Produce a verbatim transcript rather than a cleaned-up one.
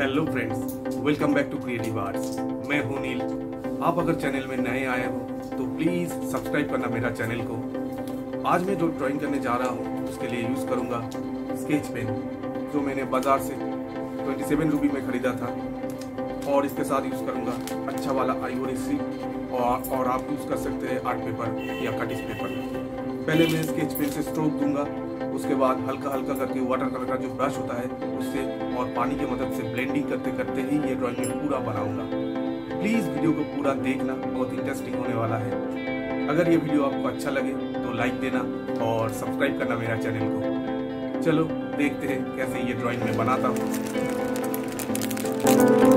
Hello friends, welcome back to creative arts. मैं हूं नील। आप अगर चैनल में नए आए हो तो प्लीज़ सब्सक्राइब करना मेरा चैनल को। आज मैं जो ड्राइंग करने जा रहा हूं उसके लिए यूज़ करूंगा स्केच पेन, जो मैंने बाज़ार से सत्ताईस रुपये में ख़रीदा था। और इसके साथ यूज़ करूँगा अच्छा वाला आइवरी सीट और, और आप यूज़ कर सकते हैं आर्ट पेपर या कटिस पेपर। पहले मैं स्केच पेन से स्ट्रोक दूँगा, उसके बाद हल्का हल्का करके वाटर कलर का जो ब्रश होता है उससे और पानी की मदद से ब्लेंडिंग करते करते ही ये ड्राइंग में पूरा बनाऊंगा। प्लीज़ वीडियो को पूरा देखना, बहुत इंटरेस्टिंग होने वाला है। अगर ये वीडियो आपको अच्छा लगे तो लाइक देना और सब्सक्राइब करना मेरा चैनल को। चलो देखते हैं कैसे ये ड्राइंग में बनाता हूँ।